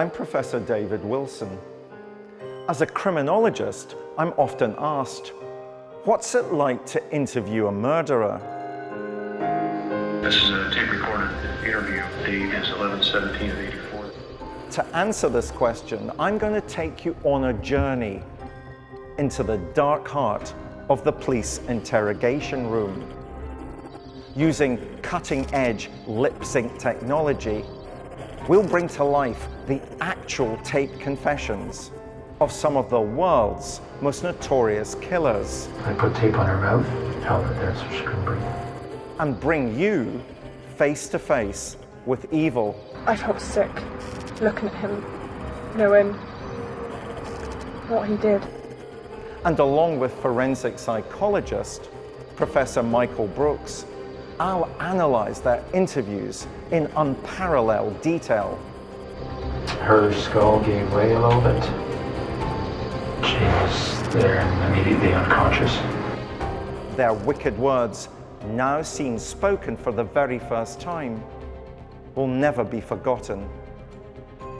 I'm Professor David Wilson. As a criminologist, I'm often asked, what's it like to interview a murderer? This is a tape-recorded interview. The date is 11/17/84. To answer this question, I'm going to take you on a journey into the dark heart of the police interrogation room. Using cutting-edge lip-sync technology, we'll bring to life the actual tape confessions of some of the world's most notorious killers. I put tape on her mouth, held her there so she couldn't breathe. And bring you face to face with evil. I felt sick looking at him, knowing what he did. And along with forensic psychologist Professor Michael Brooks, I'll analyze their interviews in unparalleled detail. Her skull gave way a little bit. She was there immediately unconscious. Their wicked words, now seen spoken for the very first time, will never be forgotten.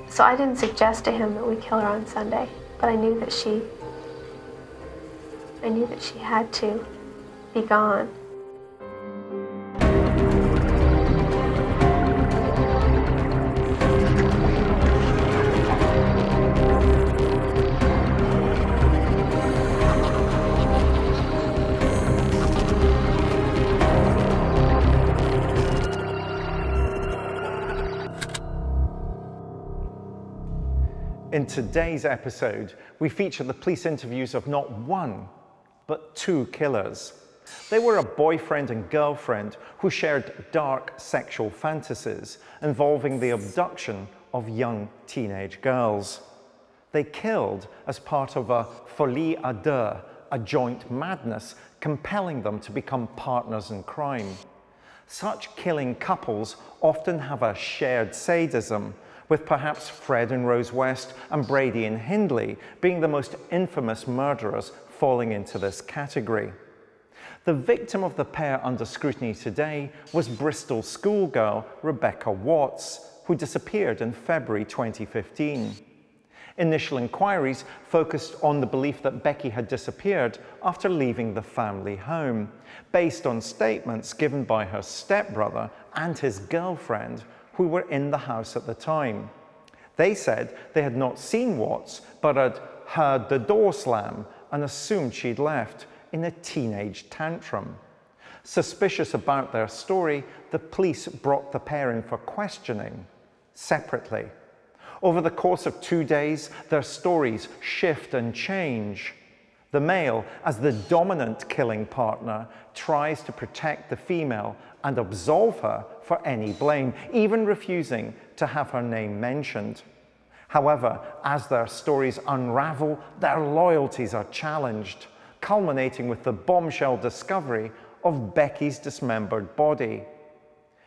So I didn't suggest to him that we kill her on Sunday, but I knew that she had to be gone. In today's episode, we feature the police interviews of not one, but two killers. They were a boyfriend and girlfriend who shared dark sexual fantasies involving the abduction of young teenage girls. They killed as part of a folie à deux, a joint madness, compelling them to become partners in crime. Such killing couples often have a shared sadism, with perhaps Fred and Rose West and Brady and Hindley being the most infamous murderers falling into this category. The victim of the pair under scrutiny today was Bristol schoolgirl Rebecca Watts, who disappeared in February 2015. Initial inquiries focused on the belief that Becky had disappeared after leaving the family home, based on statements given by her stepbrother and his girlfriend, who were in the house at the time. They said they had not seen Watts, but had heard the door slam and assumed she'd left in a teenage tantrum. Suspicious about their story, the police brought the pair in for questioning separately. Over the course of 2 days, their stories shift and change. The male, as the dominant killing partner, tries to protect the female and absolve her for any blame, even refusing to have her name mentioned. However, as their stories unravel, their loyalties are challenged, culminating with the bombshell discovery of Becky's dismembered body.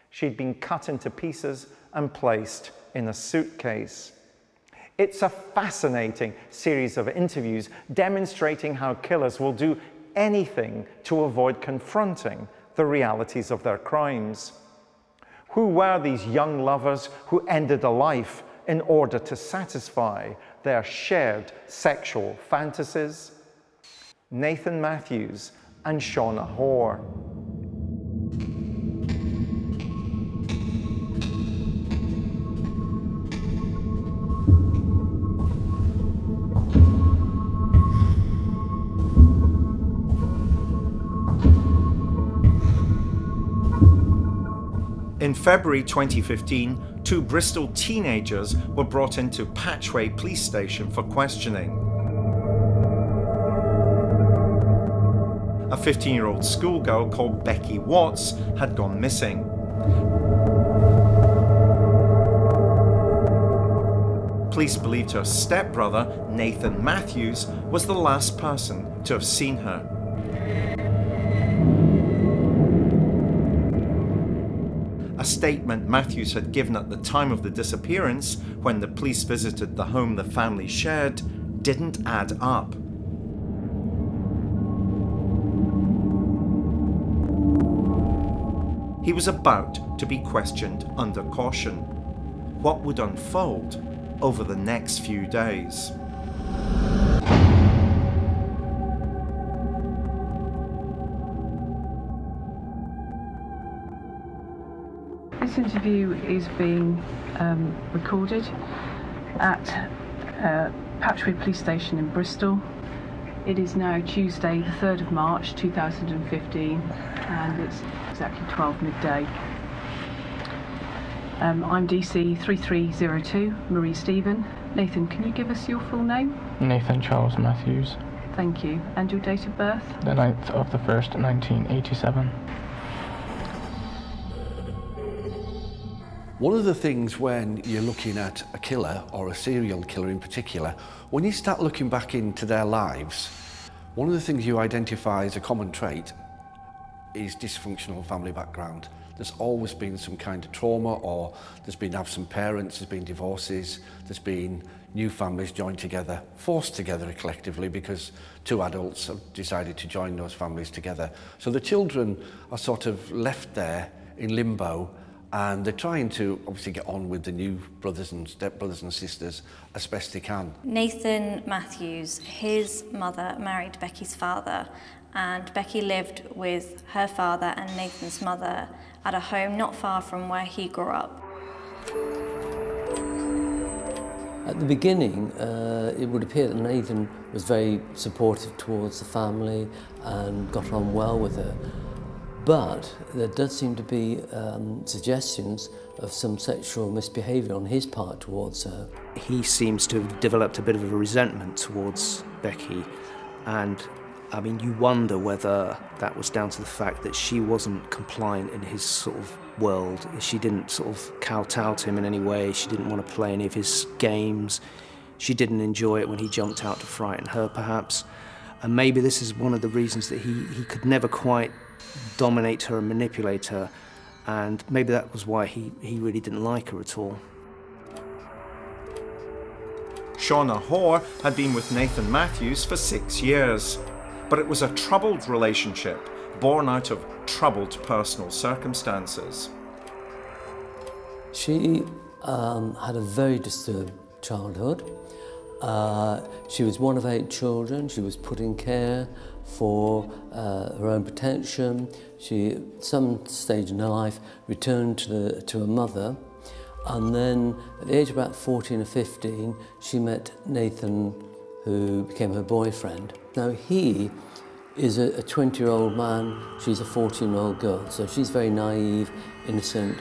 She'd been cut into pieces and placed in a suitcase. It's a fascinating series of interviews demonstrating how killers will do anything to avoid confronting the realities of their crimes. Who were these young lovers who ended a life in order to satisfy their shared sexual fantasies? Nathan Matthews and Shauna Hoare. In February 2015, two Bristol teenagers were brought into Patchway Police Station for questioning. A 15-year-old schoolgirl called Becky Watts had gone missing. Police believed her stepbrother, Nathan Matthews, was the last person to have seen her. A statement Matthews had given at the time of the disappearance, when the police visited the home the family shared, didn't add up. He was about to be questioned under caution. What would unfold over the next few days. This interview is being recorded at Patchway Police Station in Bristol. It is now Tuesday, the 3rd of March 2015, and it's exactly 12 midday. I'm DC 3302, Marie Stephen. Nathan, can you give us your full name? Nathan Charles Matthews. Thank you. And your date of birth? The 9th of the 1st, 1987. One of the things when you're looking at a killer, or a serial killer in particular, when you start looking back into their lives, one of the things you identify as a common trait is dysfunctional family background. There's always been some kind of trauma, or there's been absent parents, there's been divorces, there's been new families joined together, forced together collectively because two adults have decided to join those families together. So the children are sort of left there in limbo, and they're trying to obviously get on with the new brothers and stepbrothers and sisters as best they can. Nathan Matthews, his mother married Becky's father, and Becky lived with her father and Nathan's mother at a home not far from where he grew up. At the beginning, it would appear that Nathan was very supportive towards the family and got on well with her. But there does seem to be suggestions of some sexual misbehaviour on his part towards her. He seems to have developed a bit of a resentment towards Becky, and I mean, you wonder whether that was down to the fact that she wasn't compliant in his sort of world. She didn't sort of kowtow to him in any way, she didn't want to play any of his games, she didn't enjoy it when he jumped out to frighten her perhaps, and maybe this is one of the reasons that he could never quite dominate her and manipulate her, and maybe that was why he really didn't like her at all. Shauna Hoare had been with Nathan Matthews for 6 years, but it was a troubled relationship born out of troubled personal circumstances. She had a very disturbed childhood. She was one of 8 children. She was put in care for her own protection. She, at some stage in her life, returned to her mother, and then at the age of about 14 or 15, she met Nathan, who became her boyfriend. Now he is a 20-year-old man, she's a 14-year-old girl, so she's very naive, innocent.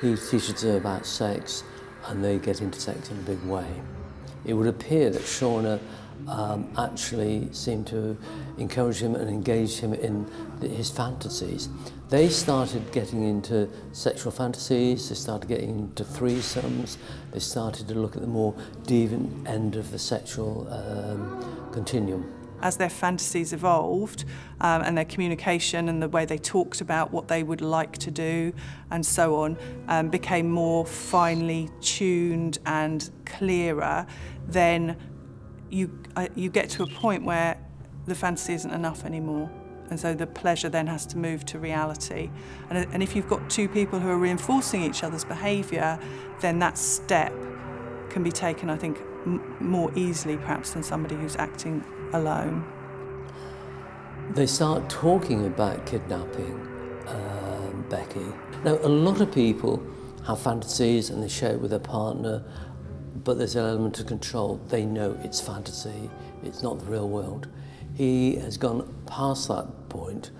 He teaches her about sex, and they get into sex in a big way. It would appear that Shauna actually seemed to encourage him and engage him in his fantasies. They started getting into sexual fantasies, they started getting into threesomes, they started to look at the more deviant end of the sexual continuum. As their fantasies evolved and their communication and the way they talked about what they would like to do and so on became more finely tuned and clearer, then you get to a point where the fantasy isn't enough anymore. And so the pleasure then has to move to reality. And if you've got two people who are reinforcing each other's behaviour, then that step can be taken, I think, more easily perhaps than somebody who's acting alone. They start talking about kidnapping Becky. Now, a lot of people have fantasies and they share it with their partner, but there's an element of control. They know it's fantasy, it's not the real world. He has gone past that point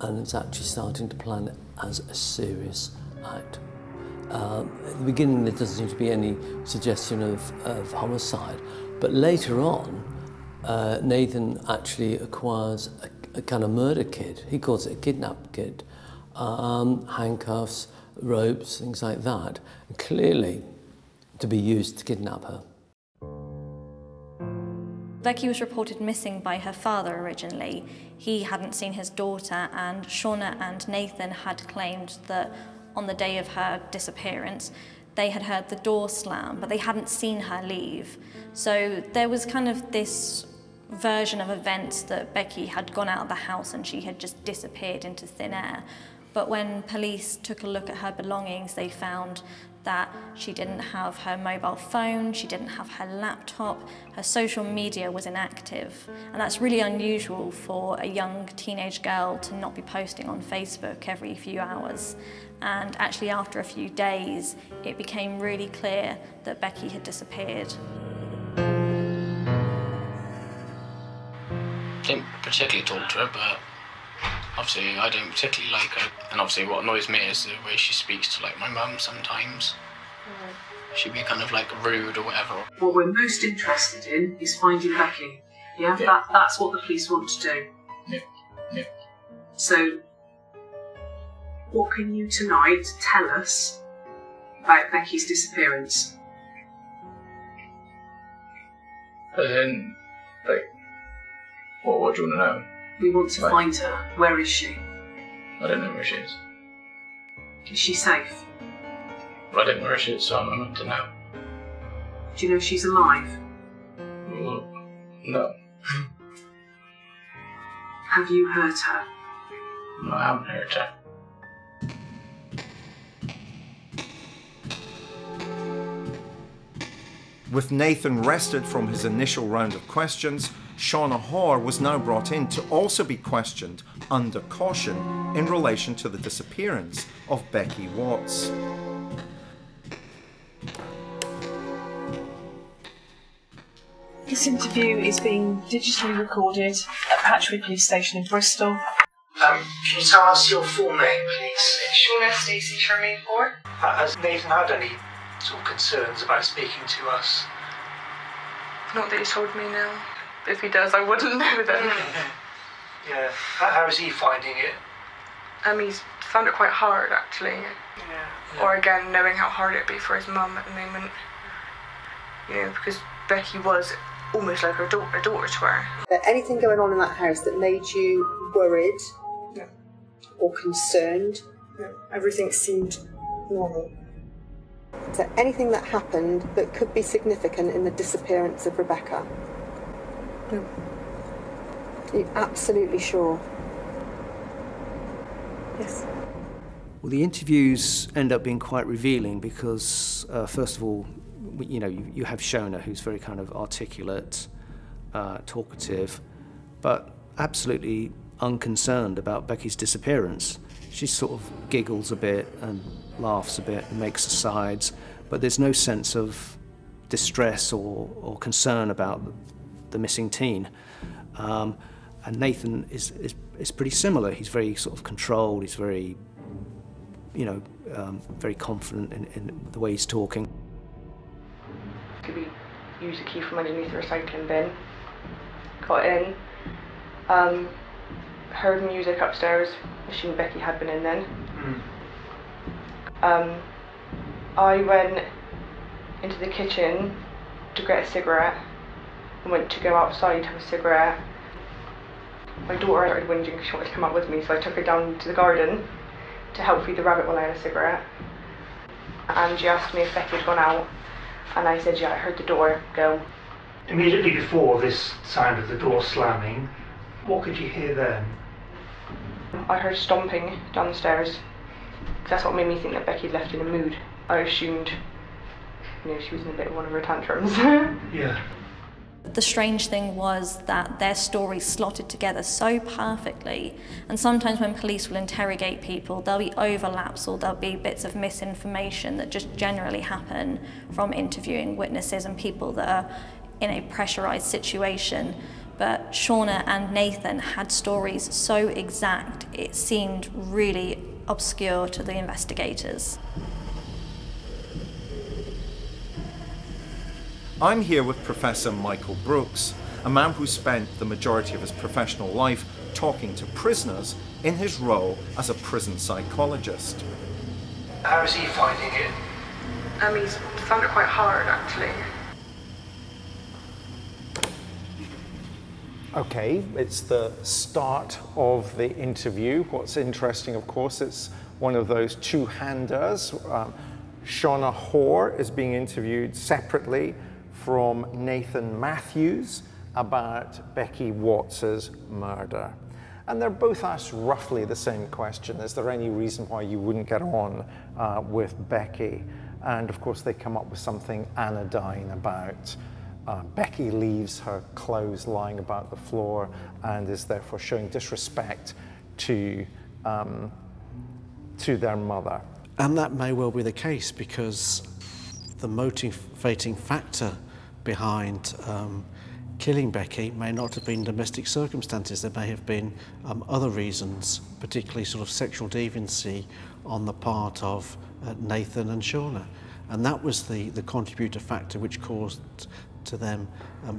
and it's actually starting to plan it as a serious act. At the beginning, there doesn't seem to be any suggestion of homicide, but later on, Nathan actually acquires a kind of murder kit. He calls it a kidnap kit. Handcuffs, ropes, things like that, clearly to be used to kidnap her. Becky was reported missing by her father originally. He hadn't seen his daughter, and Shauna and Nathan had claimed that on the day of her disappearance, they had heard the door slam, but they hadn't seen her leave. So there was kind of this version of events that Becky had gone out of the house and she had just disappeared into thin air. But when police took a look at her belongings, they found that she didn't have her mobile phone, she didn't have her laptop, her social media was inactive. And that's really unusual for a young teenage girl to not be posting on Facebook every few hours. And actually after a few days, it became really clear that Becky had disappeared. Didn't particularly talk to her, but obviously I don't particularly like her. And obviously what annoys me is the way she speaks to like my mum sometimes. She'd be kind of like rude or whatever. What we're most interested in is finding Becky. Yeah, yeah. That's what the police want to do. Yeah. Yeah. So what can you tonight tell us about Becky's disappearance? Well, what do you want to know? We want to find her. Where is she? I don't know where she is. Is she safe? Well, I don't know where she is, so I'm not to know. Do you know if she's alive? Well, no. Have you hurt her? No, I haven't hurt her. With Nathan rested from his initial round of questions, Shauna Hoare was now brought in to also be questioned under caution in relation to the disappearance of Becky Watts. This interview is being digitally recorded at Patchway Police Station in Bristol. Can you tell us your full name, please? Shauna Stacey Shermaine Hoare. Has Nathan had any sort of concerns about speaking to us? Not that he told me, no. If he does, I wouldn't know then. Yeah. How is he finding it? He's found it quite hard, actually. Yeah. Or again, knowing how hard it'd be for his mum at the moment. You know, because Becky was almost like her daughter to her. Anything going on in that house that made you worried? No. Or concerned? No. Everything seemed normal. Is there anything that happened that could be significant in the disappearance of Rebecca? No. Are you absolutely sure? Yes. Well, the interviews end up being quite revealing because, first of all, you know, you have Shauna, who's very kind of articulate, talkative, but absolutely unconcerned about Becky's disappearance. She sort of giggles a bit and laughs a bit and makes asides, but there's no sense of distress or concern about the missing teen. And Nathan is pretty similar. He's very sort of controlled, he's very, you know, very confident in the way he's talking. Could we use a key from underneath the recycling bin? Got in, heard music upstairs, assuming Becky had been in then. I went into the kitchen to get a cigarette. I went to go outside to have a cigarette. My daughter started whinging because she wanted to come up with me, so I took her down to the garden to help feed the rabbit while I had a cigarette. And she asked me if Becky had gone out, and I said, yeah, I heard the door go. Immediately before this sound of the door slamming, what could you hear then? I heard stomping downstairs. That's what made me think that Becky had left in a mood. I assumed, you know, she was in a bit of one of her tantrums. Yeah. The strange thing was that their stories slotted together so perfectly, and sometimes when police will interrogate people, there'll be overlaps or there'll be bits of misinformation that just generally happen from interviewing witnesses and people that are in a pressurized situation. But Shauna and Nathan had stories so exact it seemed really obscure to the investigators. I'm here with Professor Michael Brooks, a man who spent the majority of his professional life talking to prisoners in his role as a prison psychologist. How is he finding it? He's found it quite hard, actually. Okay, it's the start of the interview. What's interesting, of course, it's one of those two-handers. Shauna Hoare is being interviewed separately from Nathan Matthews about Becky Watts's murder. And they're both asked roughly the same question. Is there any reason why you wouldn't get on with Becky? And of course, they come up with something anodyne about Becky leaves her clothes lying about the floor and is therefore showing disrespect to their mother. And that may well be the case, because the motivating factor behind killing Becky may not have been domestic circumstances. There may have been other reasons, particularly sort of sexual deviancy on the part of Nathan and Shauna. And that was the contributor factor which caused to them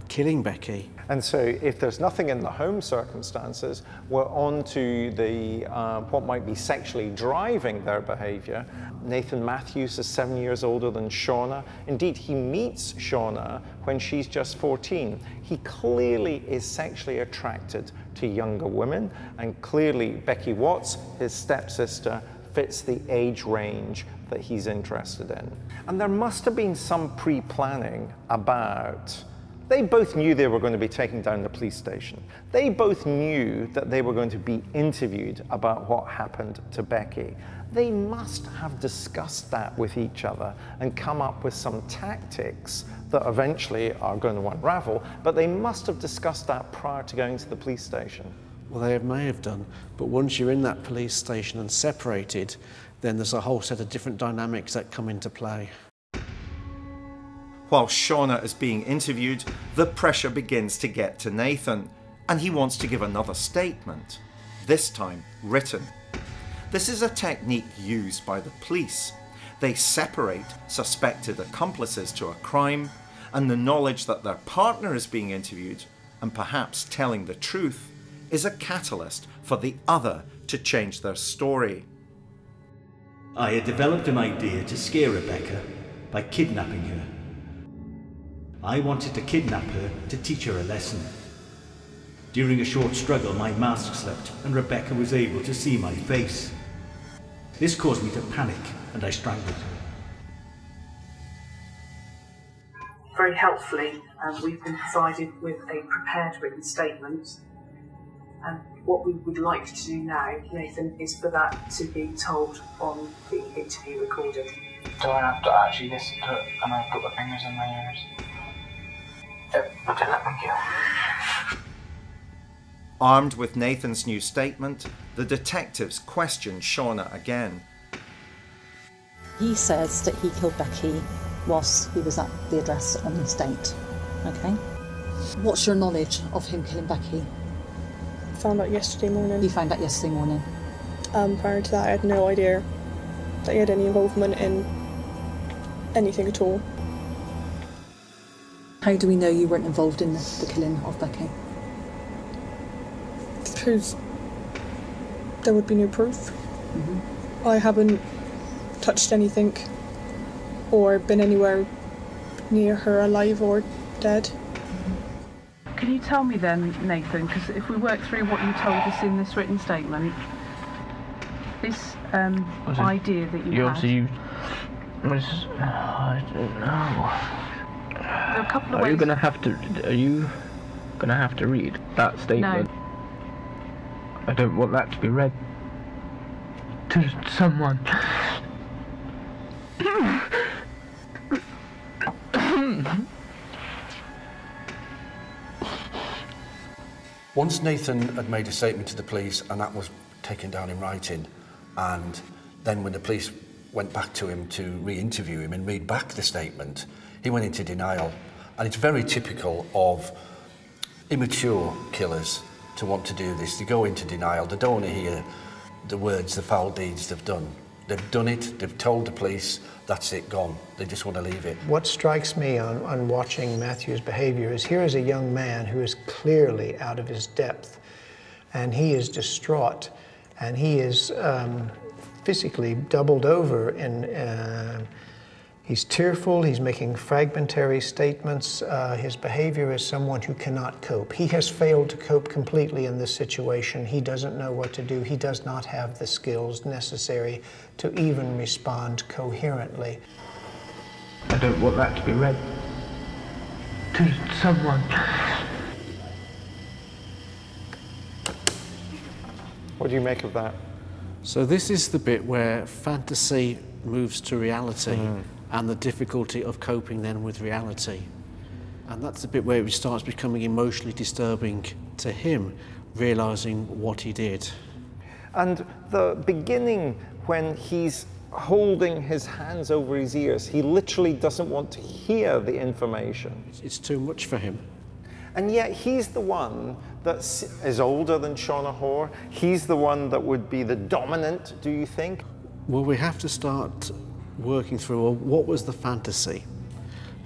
killing Becky. And so if there's nothing in the home circumstances, we're on to the, what might be sexually driving their behavior. Nathan Matthews is 7 years older than Shauna. Indeed, he meets Shauna when she's just 14. He clearly is sexually attracted to younger women, and clearly Becky Watts, his stepsister, fits the age range that he's interested in. And there must have been some pre-planning about, they both knew they were going to be taken down the police station. They both knew that they were going to be interviewed about what happened to Becky. They must have discussed that with each other and come up with some tactics that eventually are going to unravel, but they must have discussed that prior to going to the police station. Well, they may have done, but once you're in that police station and separated, then there's a whole set of different dynamics that come into play. While Shauna is being interviewed, the pressure begins to get to Nathan, and he wants to give another statement, this time written. This is a technique used by the police. They separate suspected accomplices to a crime, and the knowledge that their partner is being interviewed, and perhaps telling the truth, is a catalyst for the other to change their story. I had developed an idea to scare Rebecca by kidnapping her. I wanted to kidnap her to teach her a lesson. During a short struggle, my mask slipped and Rebecca was able to see my face. This caused me to panic and I strangled her. Very helpfully, we've been provided with a prepared written statement. And what we would like to do now, Nathan, is for that to be told on the interview recording. Do I have to actually listen to it? And I put my fingers in my ears. Thank you. Armed with Nathan's new statement, the detectives question Shauna again. He says that he killed Becky whilst he was at the address on this date. Okay. What's your knowledge of him killing Becky? Found out yesterday morning. You found out yesterday morning? Prior to that, I had no idea that he had any involvement in anything at all. How do we know you weren't involved in the killing of Becky? Because there would be no proof. Mm-hmm. I haven't touched anything or been anywhere near her alive or dead. Can you tell me then, Nathan, because if we work through what you told us in this written statement, this idea that you had... I don't know. There are a couple of ways... Are you going to have to read that statement? No. I don't want that to be read to someone. Once Nathan had made a statement to the police and that was taken down in writing, and then when the police went back to him to re-interview him and read back the statement, he went into denial. And it's very typical of immature killers to want to do this. They go into denial, they don't want to hear the words, the foul deeds they've done. They've done it, they've told the police, that's it, gone. They just want to leave it. What strikes me on watching Matthew's behavior is here is a young man who is clearly out of his depth, and he is distraught, and he is physically doubled over, and he's tearful, he's making fragmentary statements. His behavior is someone who cannot cope. He has failed to cope completely in this situation. He doesn't know what to do. He does not have the skills necessary to even respond coherently. I don't want that to be read to someone. What do you make of that? So this is the bit where fantasy moves to reality. Mm. and the difficulty of coping then with reality. And that's the bit where it starts becoming emotionally disturbing to him, realising what he did. And the beginning, when he's holding his hands over his ears, he literally doesn't want to hear the information. It's too much for him. And yet he's the one that is older than Shauna Hoare. He's the one that would be the dominant, do you think? Well, we have to start working through, well, what was the fantasy?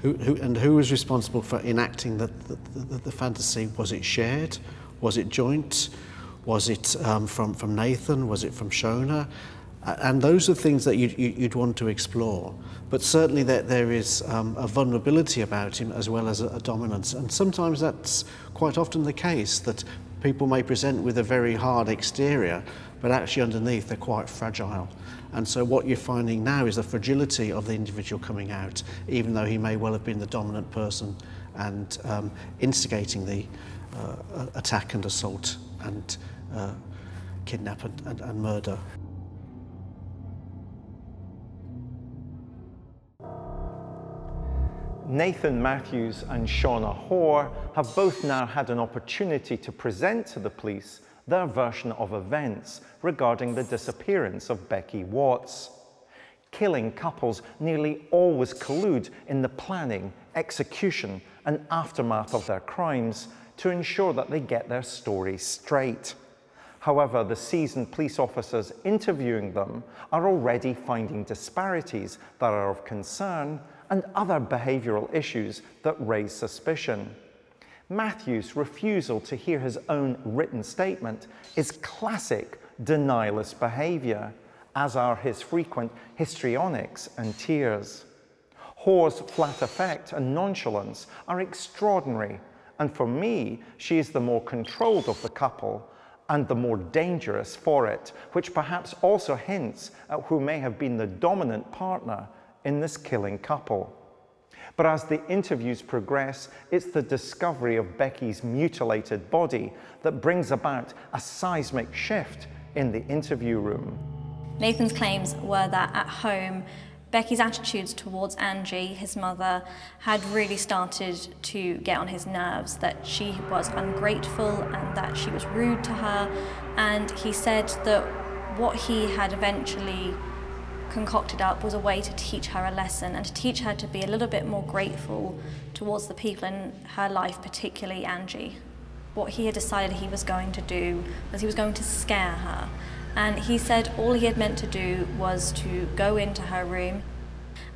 Who was responsible for enacting the fantasy? Was it shared? Was it joint? Was it from Nathan? Was it from Shauna? And those are things that you'd want to explore. But certainly there is a vulnerability about him as well as a dominance. And sometimes that's quite often the case, that people may present with a very hard exterior, but actually underneath they're quite fragile. And so what you're finding now is the fragility of the individual coming out, even though he may well have been the dominant person and instigating the attack and assault and kidnap and murder. Nathan Matthews and Shauna Hoare have both now had an opportunity to present to the police their version of events regarding the disappearance of Becky Watts. Killing couples nearly always collude in the planning, execution, and aftermath of their crimes to ensure that they get their story straight. However, the seasoned police officers interviewing them are already finding disparities that are of concern and other behavioural issues that raise suspicion. Matthews' refusal to hear his own written statement is classic denialist behaviour, as are his frequent histrionics and tears. Hoare's flat affect and nonchalance are extraordinary, and for me, she is the more controlled of the couple and the more dangerous for it, which perhaps also hints at who may have been the dominant partner in this killing couple. But as the interviews progress, it's the discovery of Becky's mutilated body that brings about a seismic shift in the interview room. Nathan's claims were that at home, Becky's attitudes towards Angie, his mother, had really started to get on his nerves, that she was ungrateful and that she was rude to her. And he said that what he had eventually concocted up was a way to teach her a lesson and to teach her to be a little bit more grateful towards the people in her life, particularly Angie. What he had decided he was going to do was he was going to scare her. And he said all he had meant to do was to go into her room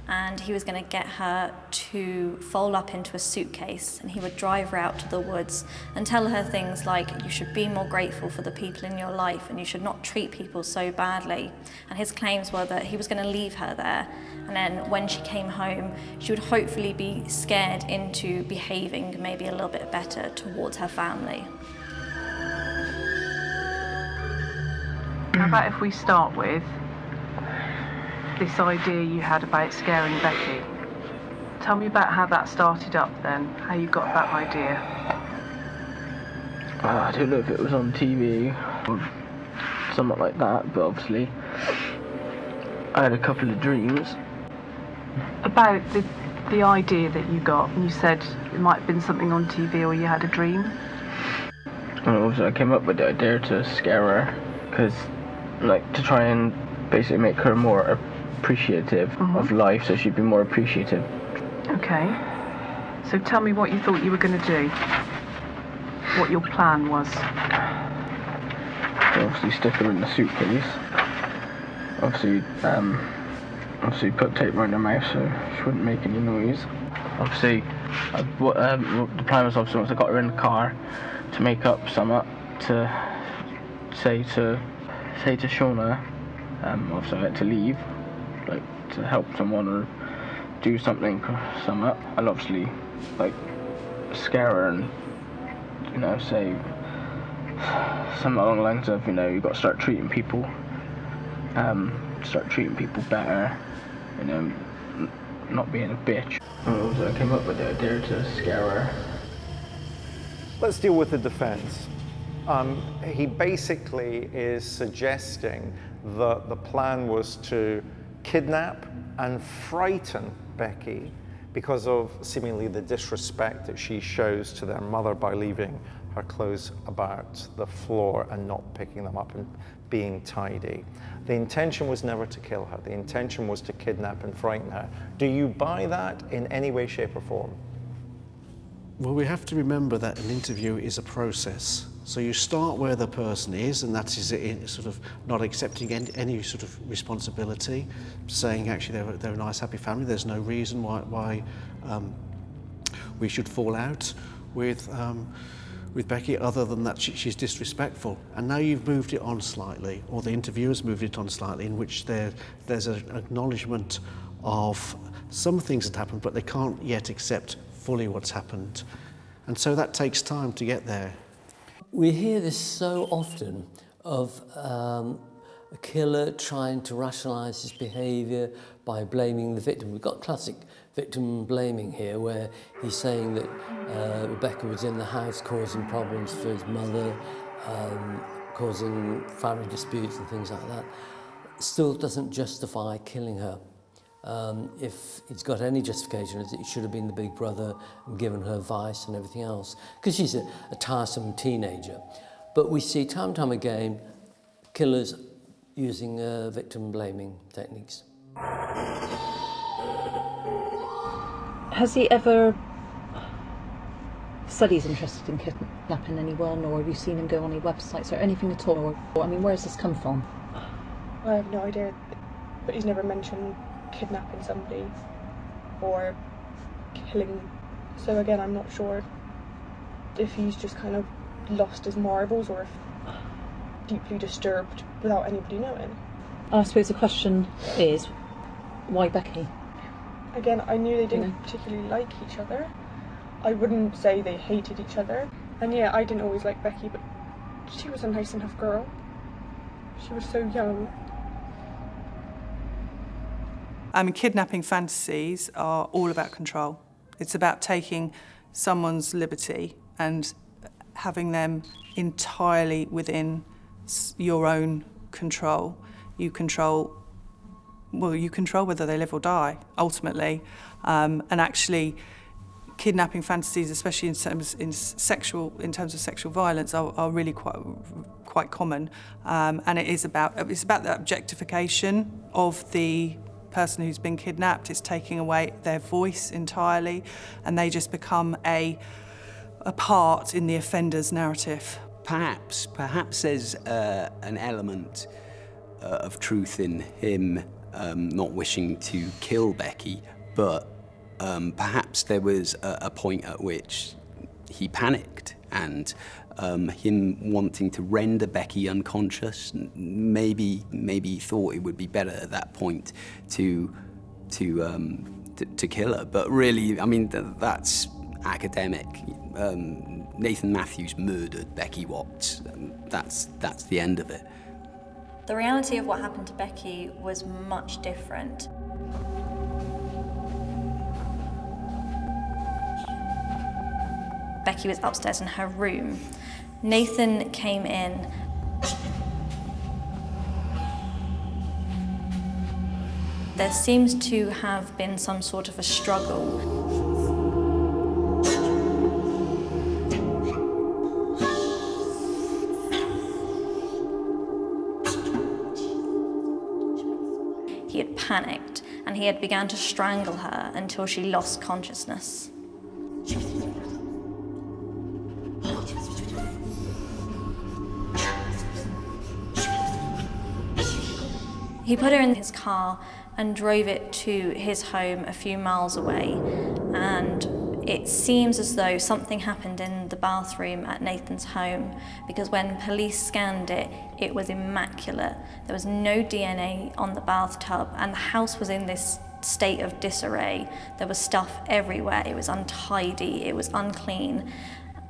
and he was going to get her to fold up into a suitcase, and he would drive her out to the woods and tell her things like, you should be more grateful for the people in your life and you should not treat people so badly. And his claims were that he was going to leave her there, and then when she came home she would hopefully be scared into behaving maybe a little bit better towards her family. How about if we start with this idea you had about scaring Becky? Tell me about how that started up then, how you got that idea. Well, I don't know if it was on TV or something like that, but obviously I had a couple of dreams. About the idea that you got, and you said it might have been something on TV or you had a dream? And also I came up with the idea to scare her, because, like, to try and basically make her more appreciative of life, so she'd be more appreciative. Okay. So tell me what you thought you were going to do. What your plan was. So obviously stick her in the suitcase. Obviously put tape around her mouth so she wouldn't make any noise. Obviously, the plan was obviously once I got her in the car to make up something to say to Shauna, obviously I had to leave, like to help someone or do something, sum up. I'll obviously like scare her and, you know, say something along the lines of, you know, you've got to start treating people better, you know, not being a bitch. Also, I came up with the idea to scare her. Let's deal with the defense. He basically is suggesting that the plan was to kidnap and frighten Becky because of seemingly the disrespect that she shows to their mother by leaving her clothes about the floor and not picking them up and being tidy. The intention was never to kill her. The intention was to kidnap and frighten her. Do you buy that in any way, shape or form? Well, we have to remember that an interview is a process. So you start where the person is, and that is sort of not accepting any sort of responsibility, saying actually they're a nice, happy family. There's no reason why we should fall out with Becky, other than that she's disrespectful. And now you've moved it on slightly, or the interviewer's moved it on slightly, in which there's an acknowledgement of some things that happened, but they can't yet accept fully what's happened. And so that takes time to get there. We hear this so often of a killer trying to rationalise his behaviour by blaming the victim. We've got classic victim blaming here, where he's saying that Rebecca was in the house causing problems for his mother, causing family disputes and things like that. Still doesn't justify killing her. If it's got any justification, it should have been the big brother and given her advice and everything else, because she's a tiresome teenager. But we see time and time again killers using victim blaming techniques. Has he ever said he's interested in kidnapping anyone, or have you seen him go on any websites or anything at all? I mean, where's this come from? I have no idea, but he's never mentioned kidnapping somebody or killing. So again, I'm not sure if he's just kind of lost his marbles or if deeply disturbed without anybody knowing. I suppose the question is, why Becky? Again, I knew they didn't particularly like each other. I wouldn't say they hated each other. And yeah, I didn't always like Becky, but she was a nice enough girl. She was so young. I mean, kidnapping fantasies are all about control. It's about taking someone's liberty and having them entirely within your own control. You control, well, you control whether they live or die, ultimately. And actually, kidnapping fantasies, especially in terms of sexual violence, are really quite common. And it's about the objectification of the person who's been kidnapped. Is taking away their voice entirely, and they just become a part in the offender's narrative. Perhaps there's an element of truth in him not wishing to kill Becky, but perhaps there was a point at which he panicked, and him wanting to render Becky unconscious, maybe he thought it would be better at that point to kill her. But really, I mean, that's academic. Nathan Matthews murdered Becky Watts. That's the end of it. The reality of what happened to Becky was much different. Becky was upstairs in her room. Nathan came in. There seems to have been some sort of a struggle. He had panicked, and he had begun to strangle her until she lost consciousness. He put her in his car and drove it to his home a few miles away, and it seems as though something happened in the bathroom at Nathan's home, because when police scanned it, it was immaculate. There was no DNA on the bathtub, and the house was in this state of disarray. There was stuff everywhere. It was untidy, it was unclean.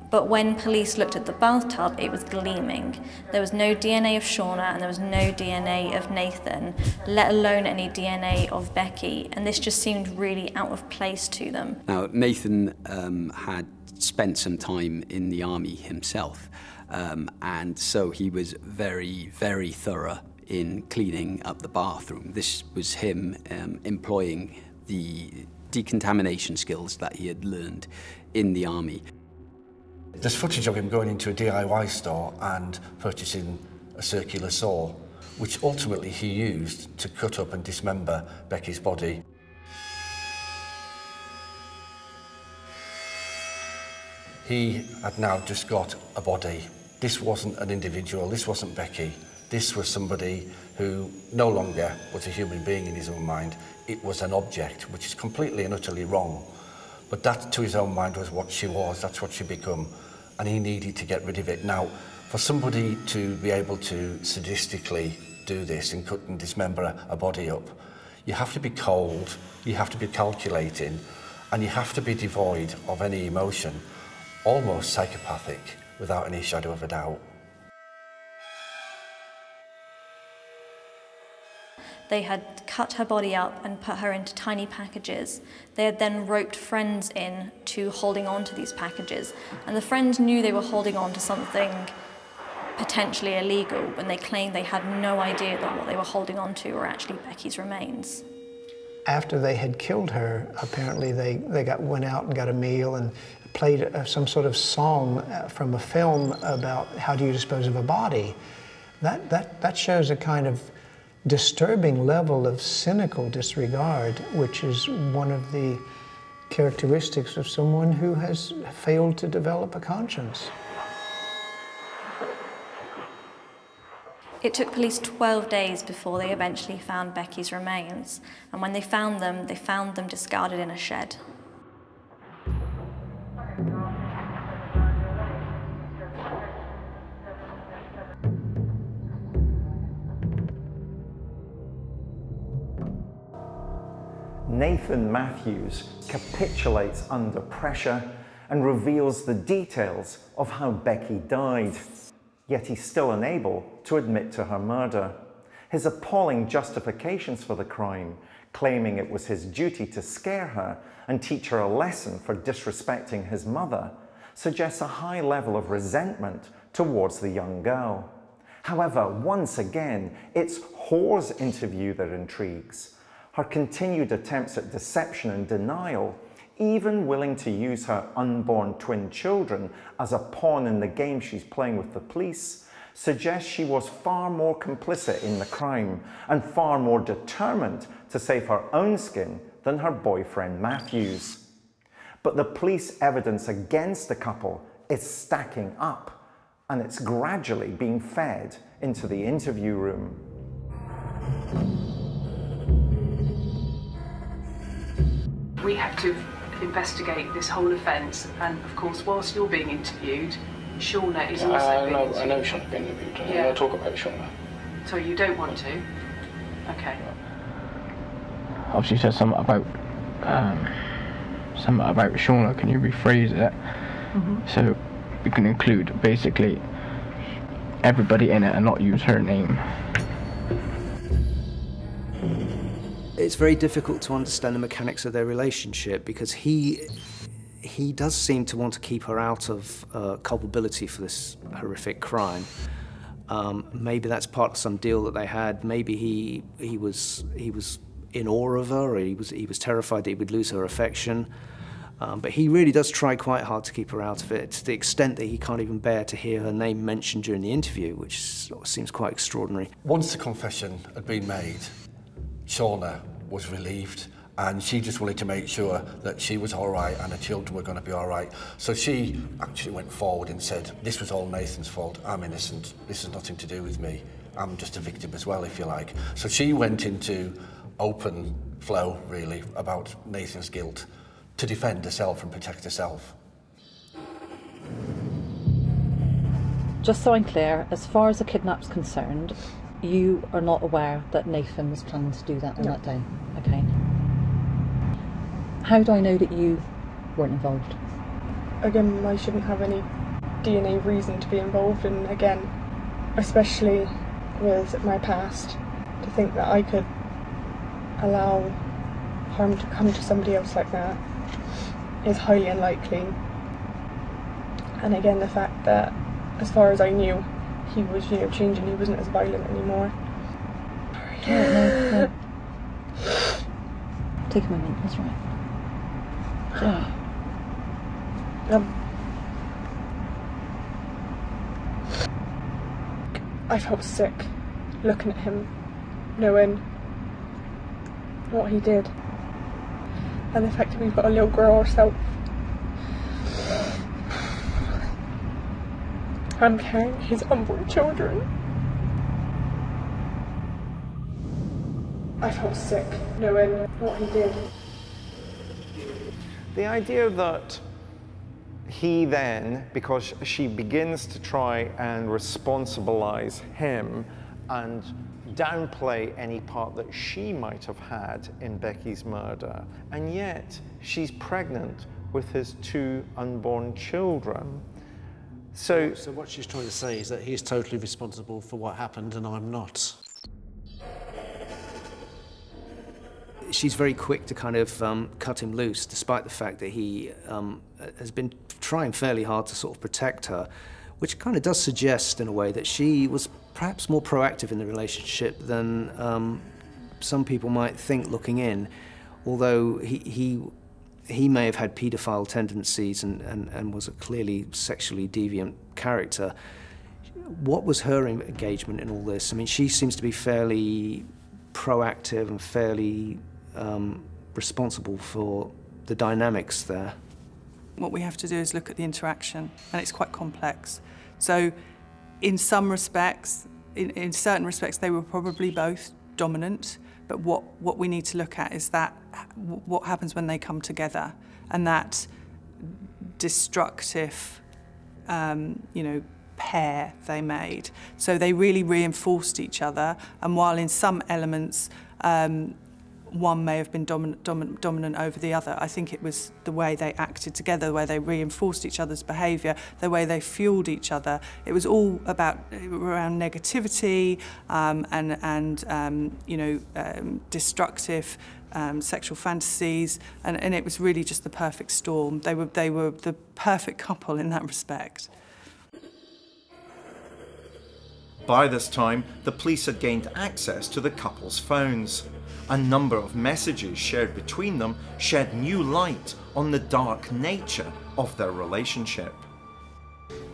But when police looked at the bathtub, it was gleaming. There was no DNA of Shauna, and there was no DNA of Nathan, let alone any DNA of Becky, and this just seemed really out of place to them. Now, Nathan had spent some time in the army himself, and so he was very, very thorough in cleaning up the bathroom. This was him employing the decontamination skills that he had learned in the army. There's footage of him going into a DIY store and purchasing a circular saw, which ultimately he used to cut up and dismember Becky's body. He had now just got a body. This wasn't an individual, this wasn't Becky. This was somebody who no longer was a human being in his own mind. It was an object, which is completely and utterly wrong. But that, to his own mind, was what she was, that's what she become, and he needed to get rid of it. Now, for somebody to be able to sadistically do this and cut and dismember a body up, you have to be cold, you have to be calculating, and you have to be devoid of any emotion, almost psychopathic, without any shadow of a doubt. They had cut her body up and put her into tiny packages. They had then roped friends in to holding on to these packages, and the friends knew they were holding on to something potentially illegal when they claimed they had no idea that what they were holding on to were actually Becky's remains. After they had killed her, apparently they went out and got a meal and played some sort of song from a film about how do you dispose of a body. That shows a kind of disturbing level of cynical disregard, which is one of the characteristics of someone who has failed to develop a conscience. It took police 12 days before they eventually found Becky's remains, and when they found them discarded in a shed. Nathan Matthews capitulates under pressure and reveals the details of how Becky died. Yet he's still unable to admit to her murder. His appalling justifications for the crime, claiming it was his duty to scare her and teach her a lesson for disrespecting his mother, suggests a high level of resentment towards the young girl. However, once again, it's Hoare's interview that intrigues. Her continued attempts at deception and denial, even willing to use her unborn twin children as a pawn in the game she's playing with the police, suggests she was far more complicit in the crime and far more determined to save her own skin than her boyfriend Matthews. But the police evidence against the couple is stacking up, and it's gradually being fed into the interview room. We have to investigate this whole offence, and of course, whilst you're being interviewed, Shauna is also being interviewed. I know Shauna's being interviewed, and yeah. I talk about Shauna. So you don't want to? Okay. Obviously, you said something about Shauna. Can you rephrase it so we can include basically everybody in it and not use her name? It's very difficult to understand the mechanics of their relationship because he does seem to want to keep her out of culpability for this horrific crime. Maybe that's part of some deal that they had. Maybe he was in awe of her, or he was terrified that he would lose her affection. But he really does try quite hard to keep her out of it, to the extent that he can't even bear to hear her name mentioned during the interview, which seems quite extraordinary. Once the confession had been made, Shauna was relieved, and she just wanted to make sure that she was all right and her children were going to be all right. So she actually went forward and said, this was all Nathan's fault, I'm innocent, this has nothing to do with me, I'm just a victim as well, if you like. So she went into open flow, really, about Nathan's guilt to defend herself and protect herself. Just so I'm clear, as far as the kidnap's concerned, you are not aware that Nathan was planning to do that on that day? Okay. How do I know that you weren't involved? Again, I shouldn't have any DNA reason to be involved, and again, especially with my past, to think that I could allow harm to come to somebody else like that is highly unlikely. And again, the fact that, as far as I knew, he was, you know, changing, he wasn't as violent anymore. No. Take a moment, that's right. I felt sick looking at him, knowing what he did, and the fact that we've got a little girl ourselves. I'm carrying his unborn children. I felt sick knowing what he did. The idea that he then, because she begins to try and responsibilize him and downplay any part that she might have had in Becky's murder, and yet she's pregnant with his two unborn children. So what she's trying to say is that he's totally responsible for what happened and I'm not. She's very quick to kind of cut him loose, despite the fact that he has been trying fairly hard to sort of protect her, which kind of does suggest, in a way, that she was perhaps more proactive in the relationship than some people might think looking in, although he may have had paedophile tendencies and was a clearly sexually deviant character. What was her engagement in all this? I mean, she seems to be fairly proactive and fairly responsible for the dynamics there. What we have to do is look at the interaction, and it's quite complex. So in some respects, in certain respects, they were probably both dominant, but what we need to look at is that what happens when they come together, and that destructive, you know, pair they made. So they really reinforced each other, and while in some elements one may have been dominant over the other, I think it was the way they acted together, the way they reinforced each other's behaviour, the way they fueled each other. It was all around negativity and destructive sexual fantasies, and it was really just the perfect storm. They were the perfect couple in that respect. By this time, the police had gained access to the couple's phones. A number of messages shared between them shed new light on the dark nature of their relationship.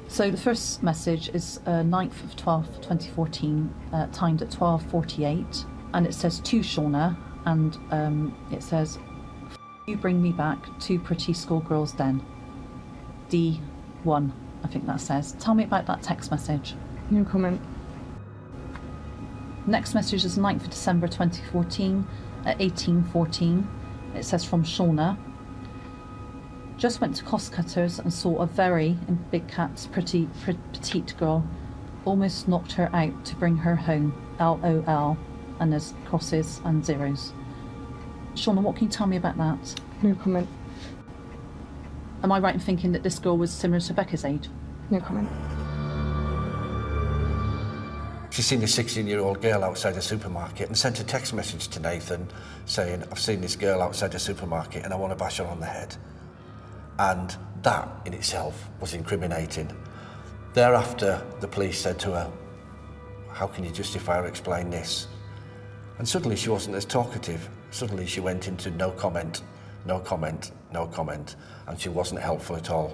So the first message is 9th of 12th, 2014, timed at 12:48, and it says, "To Shauna," and it says, "F you bring me back to pretty schoolgirls den. D1, I think that says. Tell me about that text message." No comment. Next message is 9th of December 2014 at 18:14. It says, "From Shauna. Just went to Cost Cutters and saw a very big cat's petite girl. Almost knocked her out to bring her home. LOL. And there's crosses and zeros. Shauna, what can you tell me about that?" No comment. Am I right in thinking that this girl was similar to Becca's age? No comment. "She's seen a 16-year-old girl outside a supermarket and sent a text message to Nathan saying, 'I've seen this girl outside a supermarket and I want to bash her on the head.' And that in itself was incriminating. Thereafter, the police said to her, 'How can you justify or explain this?' And suddenly she wasn't as talkative. Suddenly she went into no comment, no comment, no comment, and she wasn't helpful at all."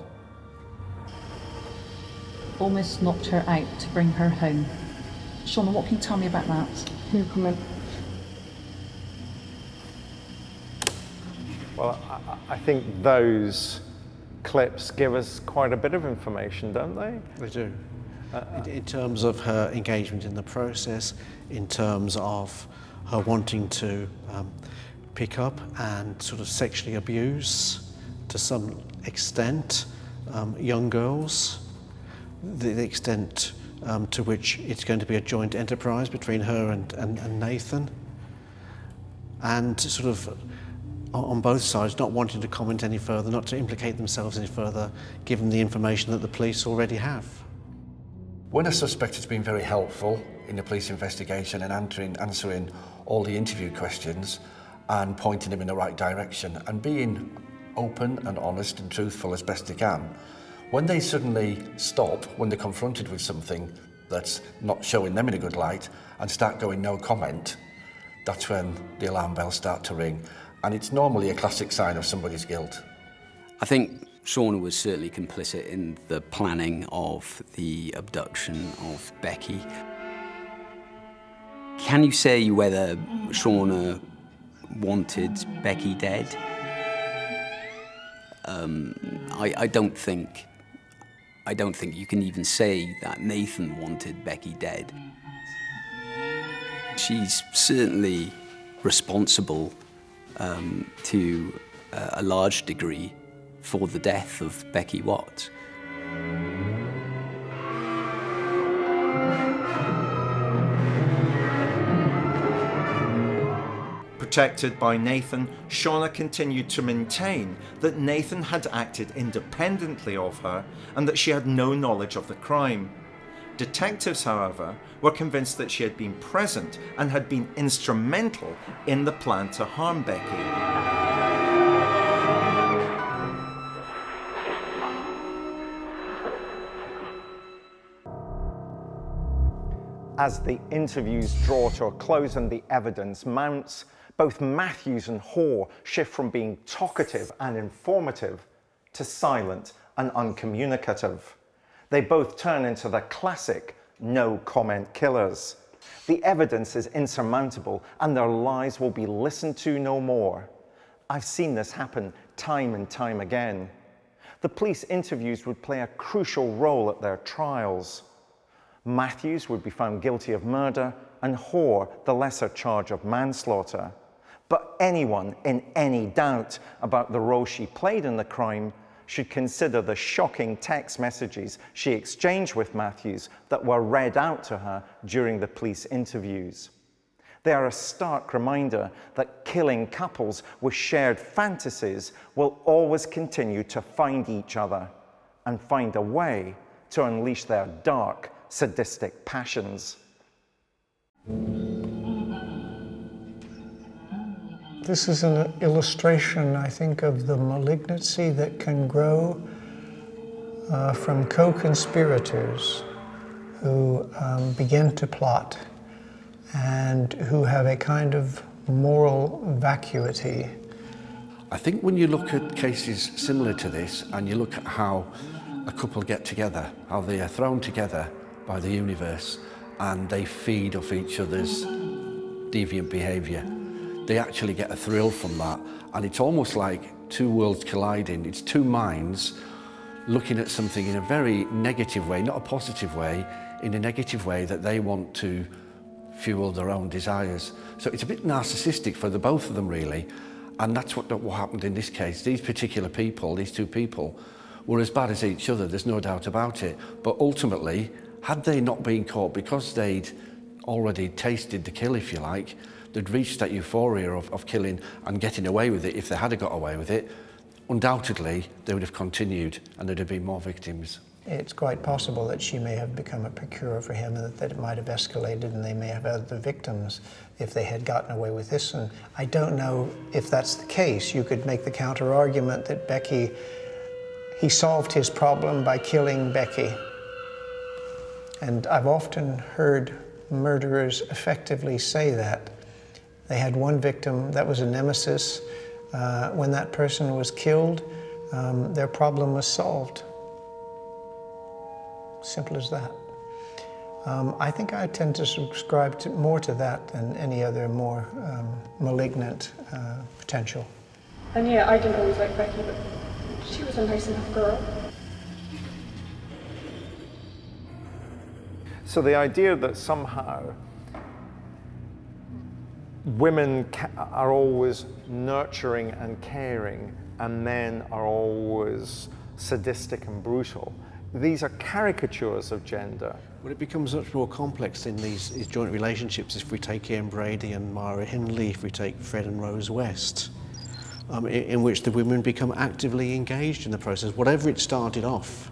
"Almost knocked her out to bring her home. Shauna, what can you tell me about that?" "No comment." Well, I think those clips give us quite a bit of information, don't they? They do. In terms of her engagement in the process, in terms of her wanting to pick up and sort of sexually abuse, to some extent, young girls, the extent to which it's going to be a joint enterprise between her and Nathan, and sort of on both sides not wanting to comment any further, not to implicate themselves any further, given the information that the police already have. When a suspect has been very helpful in the police investigation and answering all the interview questions and pointing him in the right direction and being open and honest and truthful as best they can, when they suddenly stop, when they're confronted with something that's not showing them in a good light, and start going no comment, that's when the alarm bells start to ring. And it's normally a classic sign of somebody's guilt. I think Shauna was certainly complicit in the planning of the abduction of Becky. Can you say whether Shauna wanted Becky dead? I don't think you can even say that Nathan wanted Becky dead. She's certainly responsible to a large degree for the death of Becky Watts. Protected by Nathan, Shauna continued to maintain that Nathan had acted independently of her and that she had no knowledge of the crime. Detectives, however, were convinced that she had been present and had been instrumental in the plan to harm Becky. As the interviews draw to a close and the evidence mounts, both Matthews and Hoare shift from being talkative and informative to silent and uncommunicative. They both turn into the classic no-comment killers. The evidence is insurmountable and their lies will be listened to no more. I've seen this happen time and time again. The police interviews would play a crucial role at their trials. Matthews would be found guilty of murder and Hoare the lesser charge of manslaughter. But anyone in any doubt about the role she played in the crime should consider the shocking text messages she exchanged with Matthews that were read out to her during the police interviews. They are a stark reminder that killing couples with shared fantasies will always continue to find each other and find a way to unleash their dark, sadistic passions. This is an illustration, I think, of the malignancy that can grow from co-conspirators who begin to plot and who have a kind of moral vacuity. I think when you look at cases similar to this and you look at how a couple get together, how they are thrown together by the universe and they feed off each other's deviant behaviour, they actually get a thrill from that. And it's almost like two worlds colliding. It's two minds looking at something in a very negative way, not a positive way, in a negative way that they want to fuel their own desires. So it's a bit narcissistic for the both of them, really. And that's what happened in this case. These particular people, these two people, were as bad as each other, there's no doubt about it. But ultimately, had they not been caught, because they'd already tasted the kill, if you like, they'd reached that euphoria of killing and getting away with it. If they had got away with it, undoubtedly they would have continued and there'd have been more victims. It's quite possible that she may have become a procurer for him and that it might have escalated and they may have had the victims if they had gotten away with this. And I don't know if that's the case. You could make the counter-argument that Becky, he solved his problem by killing Becky. And I've often heard murderers effectively say that. They had one victim that was a nemesis. When that person was killed, their problem was solved. Simple as that. I think I tend to subscribe to more to that than any other more malignant potential. And yeah, I didn't always like Becky, but she was a nice enough girl. So the idea that somehow women are always nurturing and caring, and men are always sadistic and brutal. These are caricatures of gender. Well, it becomes much more complex in these joint relationships if we take Ian Brady and Myra Hindley, if we take Fred and Rose West, in which the women become actively engaged in the process. Whatever it started off,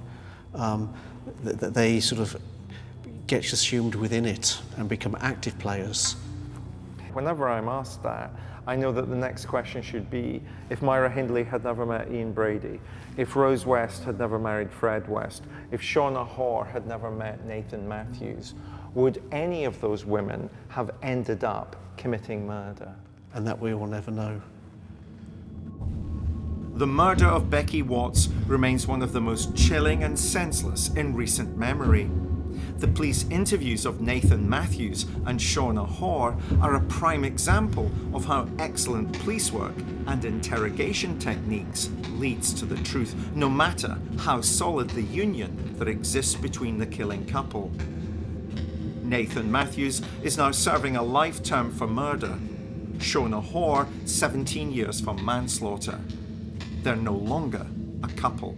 they sort of get assumed within it and become active players. Whenever I'm asked that, I know that the next question should be if Myra Hindley had never met Ian Brady, if Rose West had never married Fred West, if Shauna Hoare had never met Nathan Matthews, would any of those women have ended up committing murder. And that we will never know. The murder of Becky Watts remains one of the most chilling and senseless in recent memory. The police interviews of Nathan Matthews and Shauna Hoare are a prime example of how excellent police work and interrogation techniques leads to the truth, no matter how solid the union that exists between the killing couple. Nathan Matthews is now serving a life term for murder. Shauna Hoare, 17 years for manslaughter. They're no longer a couple.